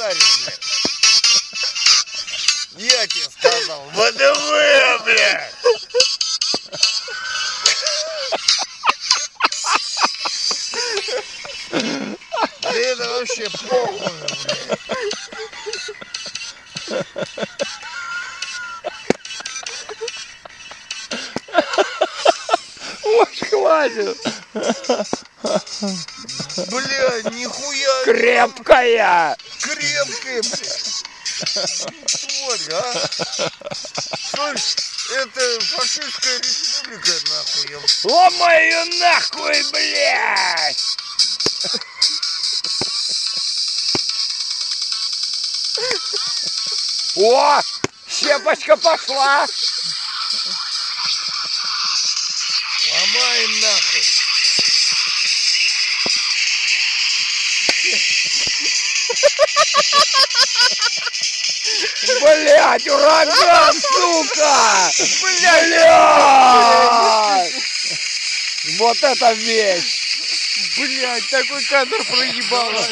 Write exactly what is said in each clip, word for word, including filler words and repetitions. шаришь, блядь? Я тебе сказал, ВДВ, блядь! Да это вообще похуй, блядь! Хватит. Бля, нихуя. Крепкая. Крепкая, бля. Вот, а. Слышь, это фашистская республика, нахуй. Ломай ее нахуй, блядь. О, щепочка пошла. Ломаем нахуй! Блять, ураган, сука! Блять! Вот это вещь! Блять, такой кадр проебало!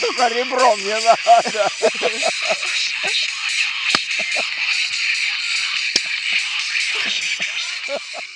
Только ребром мне надо! Ha ha ha.